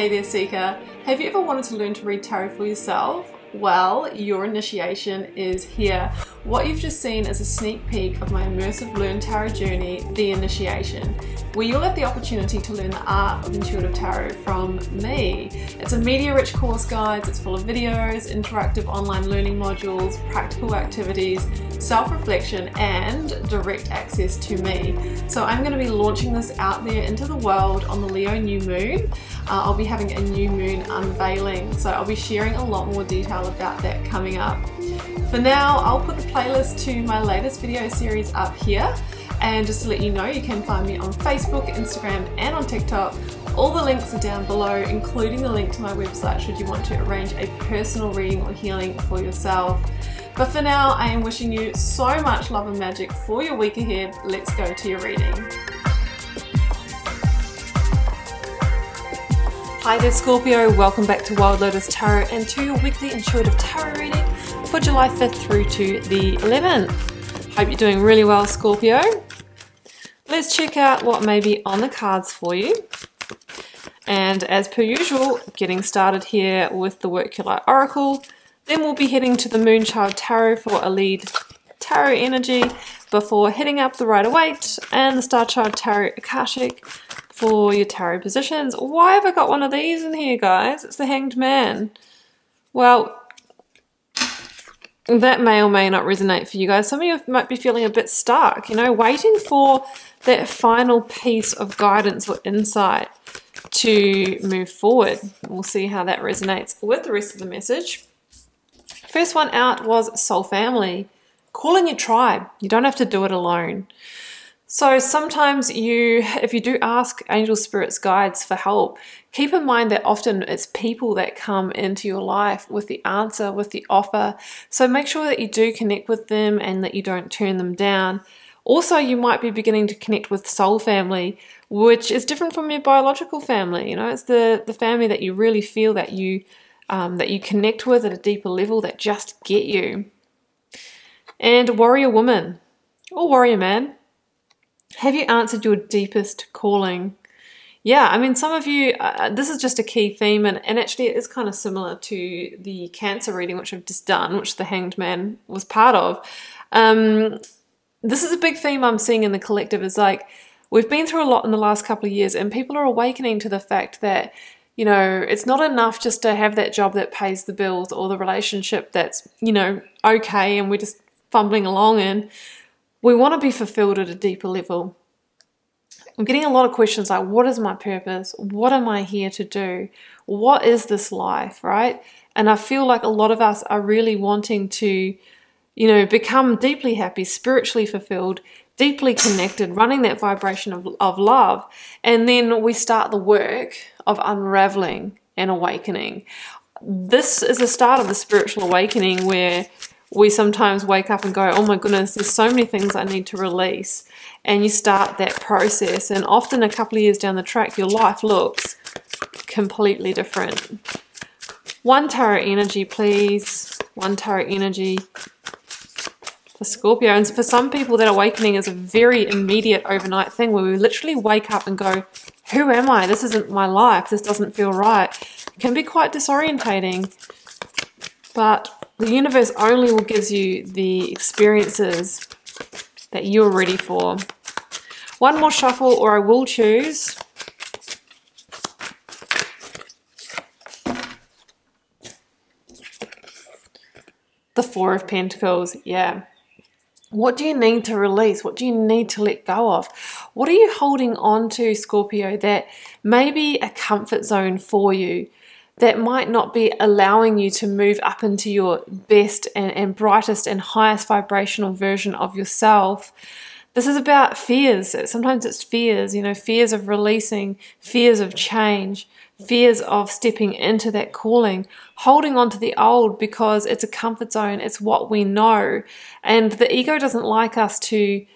Hey there, Seeker. Have you ever wanted to learn to read tarot for yourself? Well, your initiation is here. What you've just seen is a sneak peek of my immersive Learn Tarot journey, The Initiation, where you'll have the opportunity to learn the art of intuitive tarot from me. It's a media-rich course guide, it's full of videos, interactive online learning modules, practical activities, self-reflection, and direct access to me. So I'm going to be launching this out there into the world on the Leo new moon. I'll be having a new moon unveiling, so I'll be sharing a lot more detail about that coming up. For now, I'll put the playlist to my latest video series up here, and just to let you know, you can find me on Facebook, Instagram, and on TikTok. All the links are down below, including the link to my website should you want to arrange a personal reading or healing for yourself. But for now, I am wishing you so much love and magic for your week ahead. Let's go to your reading. Hi there, Scorpio, welcome back to Wild Lotus Tarot and to your weekly intuitive tarot reading for July 5th through to the 11th. Hope you're doing really well, Scorpio. Let's check out what may be on the cards for you. And as per usual, getting started here with the Work Your Light Oracle. Then we'll be heading to the Moon Child Tarot for a lead tarot energy before heading up the Rider Waite and the Star Child Tarot Akashic for your tarot positions. Why have I got one of these in here, guys? It's the Hanged Man. Well, that may or may not resonate for you guys. Some of you might be feeling a bit stuck, you know, waiting for that final piece of guidance or insight to move forward. We'll see how that resonates with the rest of the message. First one out was Soul Family. Call in your tribe. You don't have to do it alone. So sometimes if you do ask angels, spirits, guides for help, keep in mind that often it's people that come into your life with the answer, with the offer. So make sure that you do connect with them and that you don't turn them down. Also, you might be beginning to connect with soul family, which is different from your biological family. You know, it's the family that you really feel that you connect with at a deeper level, that just get you. And warrior woman or warrior man. Have you answered your deepest calling? Yeah, I mean, some of you, this is just a key theme, and actually it is kind of similar to the Cancer reading, which I've just done, which the Hanged Man was part of. This is a big theme I'm seeing in the collective, is like, we've been through a lot in the last couple of years, and people are awakening to the fact that, you know, it's not enough just to have that job that pays the bills or the relationship that's, you know, okay, and we're just fumbling along in. We want to be fulfilled at a deeper level. I'm getting a lot of questions like, what is my purpose? What am I here to do? What is this life, right? And I feel like a lot of us are really wanting to, you know, become deeply happy, spiritually fulfilled, deeply connected, running that vibration of love. And then we start the work of unraveling and awakening. This is the start of the spiritual awakening where we sometimes wake up and go, oh my goodness, there's so many things I need to release. And you start that process. And often a couple of years down the track, your life looks completely different. One tarot energy, please. One tarot energy for Scorpio. And for some people, that awakening is a very immediate overnight thing where we literally wake up and go, who am I? This isn't my life. This doesn't feel right. It can be quite disorientating. But the universe only will give you the experiences that you're ready for. One more shuffle or I will choose. The Four of Pentacles, yeah. What do you need to release? What do you need to let go of? What are you holding on to, Scorpio, that may be a comfort zone for you, that might not be allowing you to move up into your best and brightest and highest vibrational version of yourself? This is about fears. Sometimes it's fears, you know, fears of releasing, fears of change, fears of stepping into that calling, holding on to the old because it's a comfort zone, it's what we know. And the ego doesn't like us to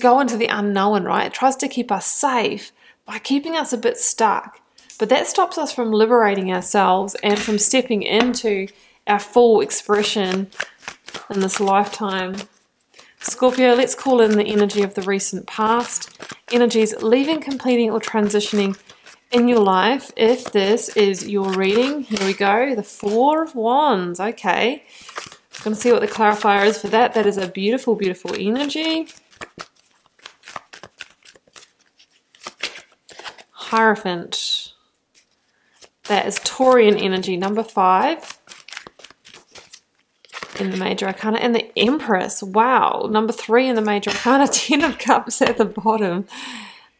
go into the unknown, right? It tries to keep us safe by keeping us a bit stuck. But that stops us from liberating ourselves and from stepping into our full expression in this lifetime. Scorpio, let's call in the energy of the recent past. Energies leaving, completing, or transitioning in your life if this is your reading. Here we go, the Four of Wands. Okay, I'm going to see what the clarifier is for that. That is a beautiful, beautiful energy. Hierophant. That is Taurian energy, number 5. In the Major Arcana. And the Empress, wow, number 3 in the Major Arcana, 10 of Cups at the bottom.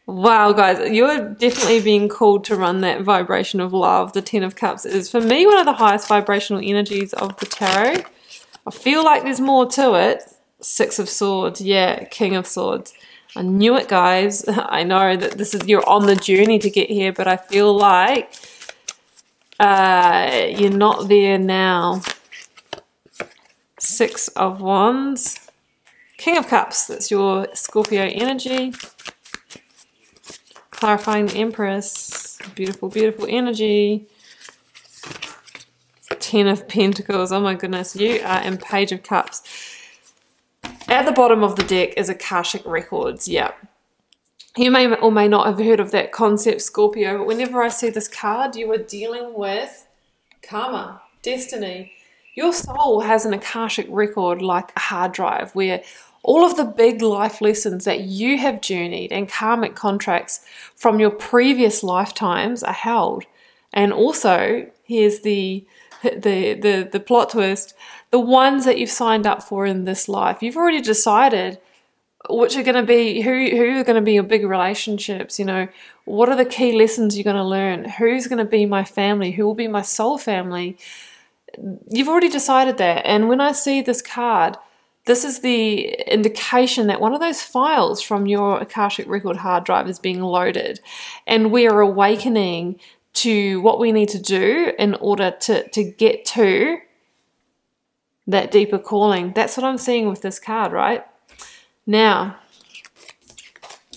Wow, guys, you're definitely being called to run that vibration of love. The 10 of Cups is, for me, one of the highest vibrational energies of the tarot. I feel like there's more to it. 6 of Swords, yeah, King of Swords. I knew it, guys. I know that this is, you're on the journey to get here, but I feel like you're not there now. 6 of Wands. King of Cups, that's your Scorpio energy. Clarifying the Empress. Beautiful, beautiful energy. 10 of Pentacles. Oh my goodness, you are in Page of Cups. At the bottom of the deck is Akashic Records. Yep. You may or may not have heard of that concept, Scorpio, but whenever I see this card, you are dealing with karma, destiny. Your soul has an Akashic record like a hard drive where all of the big life lessons that you have journeyed and karmic contracts from your previous lifetimes are held. And also, here's the plot twist, the ones that you've signed up for in this life. You've already decided which are going to be, who are going to be your big relationships, you know, what are the key lessons you're going to learn, who's going to be my family, who will be my soul family. You've already decided that. And when I see this card, this is the indication that one of those files from your Akashic Record hard drive is being loaded, and we are awakening to what we need to do in order to get to that deeper calling. That's what I'm seeing with this card, right? Now,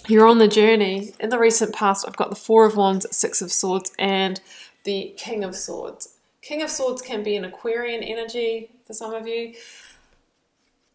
you're on the journey. In the recent past, I've got the Four of Wands, Six of Swords, and the King of Swords. King of Swords can be an Aquarian energy for some of you.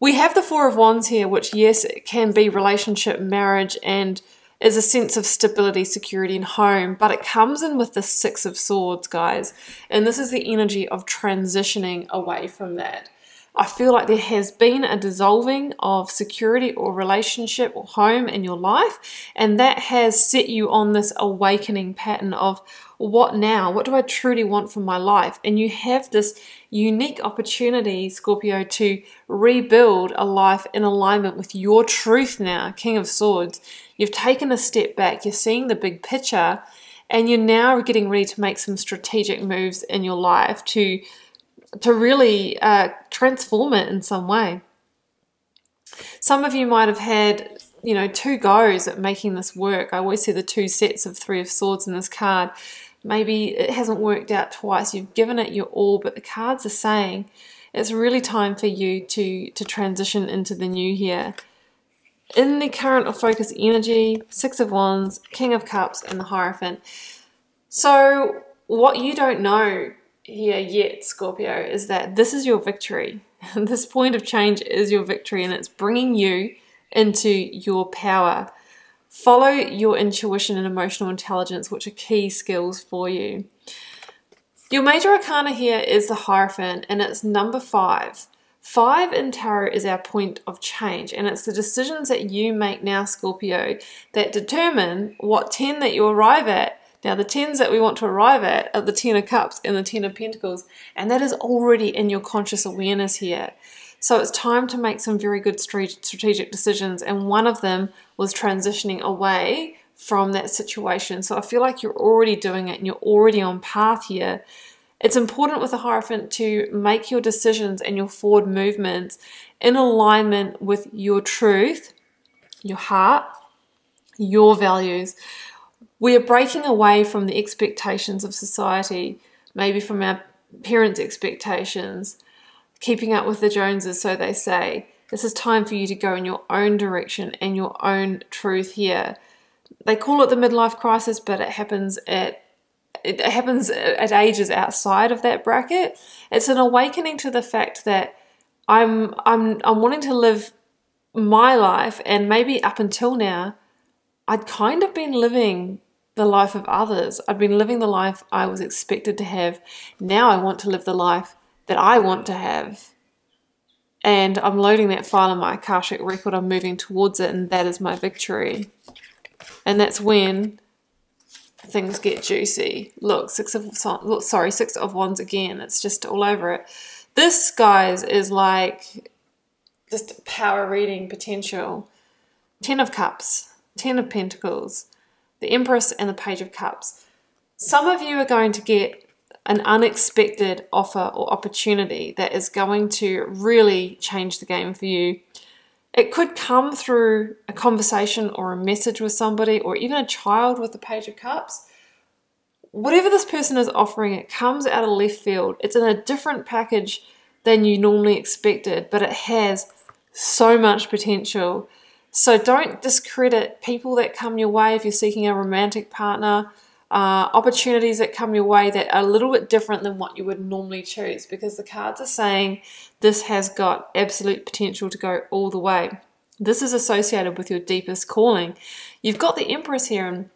We have the Four of Wands here, which, yes, it can be relationship, marriage, and is a sense of stability, security, and home, but it comes in with the Six of Swords, guys, and this is the energy of transitioning away from that. I feel like there has been a dissolving of security or relationship or home in your life, and that has set you on this awakening pattern of what now? What do I truly want from my life? And you have this unique opportunity, Scorpio, to rebuild a life in alignment with your truth now, King of Swords. You've taken a step back, you're seeing the big picture, and you're now getting ready to make some strategic moves in your life to really transform it in some way. Some of you might have had, you know, 2 goes at making this work. I always see the 2 sets of Three of Swords in this card. Maybe it hasn't worked out twice. You've given it your all, but the cards are saying it's really time for you to transition into the new here. In the current or focus energy, Six of Wands, King of Cups, and the Hierophant. So what you don't know here yet, Scorpio, is that this is your victory. This point of change is your victory, and it's bringing you into your power. Follow your intuition and emotional intelligence, which are key skills for you. Your Major Arcana here is the Hierophant, and it's number 5. 5 in tarot is our point of change, and it's the decisions that you make now, Scorpio, that determine what 10 that you arrive at. Now, the 10s that we want to arrive at are the 10 of Cups and the 10 of Pentacles, and that is already in your conscious awareness here. So it's time to make some very good strategic decisions, and one of them was transitioning away from that situation. So I feel like you're already doing it and you're already on path here. It's important with the Hierophant to make your decisions and your forward movements in alignment with your truth, your heart, your values. We are breaking away from the expectations of society, maybe from our parents' expectations, keeping up with the Joneses, so they say. This is time for you to go in your own direction and your own truth here. They call it the midlife crisis, but it happens at ages outside of that bracket. It's an awakening to the fact that I'm wanting to live my life, and maybe up until now, I'd kind of been living the life of others. I'd been living the life I was expected to have. Now I want to live the life that I want to have. And I'm loading that file on my Akashic record. I'm moving towards it, and that is my victory. And that's when things get juicy. Look, Six of Wands again. It's just all over it. This, guys, is like just power reading potential. 10 of Cups, 10 of Pentacles, the Empress and the Page of Cups. Some of you are going to get an unexpected offer or opportunity that is going to really change the game for you. It could come through a conversation or a message with somebody, or even a child with the Page of Cups. Whatever this person is offering, it comes out of left field. It's in a different package than you normally expected, but it has so much potential. So don't discredit people that come your way if you're seeking a romantic partner. Opportunities that come your way that are a little bit different than what you would normally choose, because the cards are saying this has got absolute potential to go all the way. This is associated with your deepest calling. You've got the Empress here, and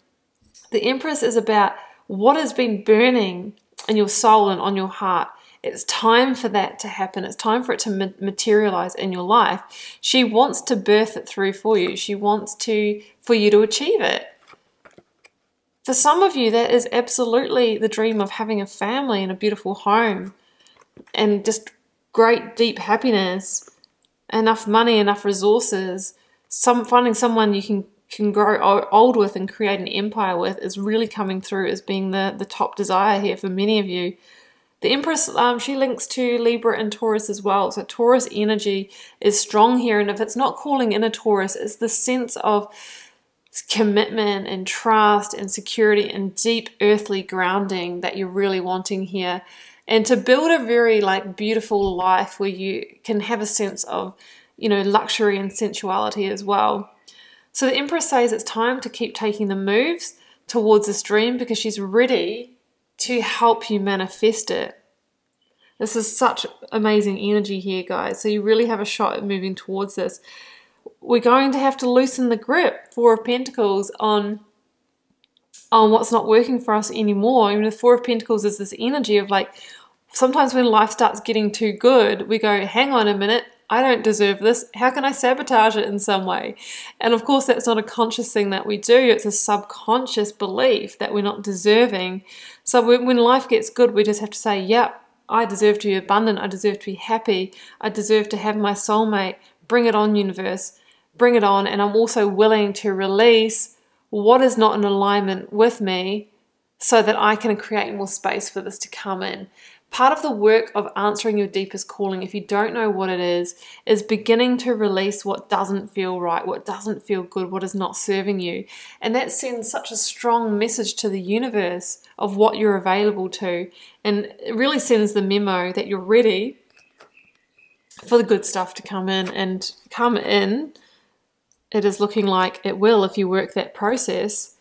the Empress is about what has been burning in your soul and on your heart. It's time for that to happen. It's time for it to materialize in your life. She wants to birth it through for you. She wants for you to achieve it. For some of you, that is absolutely the dream of having a family and a beautiful home and just great, deep happiness, enough money, enough resources. Finding someone you can grow old with and create an empire with is really coming through as being the top desire here for many of you. The Empress, she links to Libra and Taurus as well. So Taurus energy is strong here. And if it's not calling in a Taurus, it's the sense of commitment and trust and security and deep earthly grounding that you're really wanting here, and to build a very beautiful life where you can have a sense of luxury and sensuality as well. So the Empress says it's time to keep taking the moves towards this dream, because she's ready to help you manifest it. This is such amazing energy here, guys, so you really have a shot at moving towards this. We're going to have to loosen the grip, Four of Pentacles, on what's not working for us anymore. I mean, the Four of Pentacles is this energy of sometimes when life starts getting too good, we go, hang on a minute, I don't deserve this. How can I sabotage it in some way? And of course, that's not a conscious thing that we do. It's a subconscious belief that we're not deserving. So when life gets good, we just have to say, yep, I deserve to be abundant. I deserve to be happy. I deserve to have my soulmate. Bring it on, universe. Bring it on. And I'm also willing to release what is not in alignment with me so that I can create more space for this to come in. Part of the work of answering your deepest calling, if you don't know what it is beginning to release what doesn't feel right, what doesn't feel good, what is not serving you. And that sends such a strong message to the universe of what you're available to. And it really sends the memo that you're ready for the good stuff to come in, and come in. It is looking like it will if you work that process.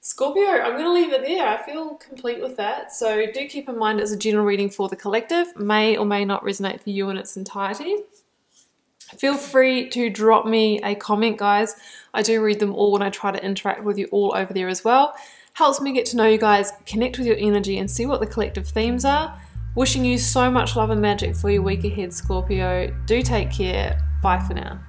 Scorpio, I'm going to leave it there. I feel complete with that. So do keep in mind it's a general reading for the collective. May or may not resonate for you in its entirety. Feel free to drop me a comment, guys. I do read them all, and I try to interact with you all over there as well. Helps me get to know you guys, connect with your energy, and see what the collective themes are. Wishing you so much love and magic for your week ahead, Scorpio. Do take care. Bye for now.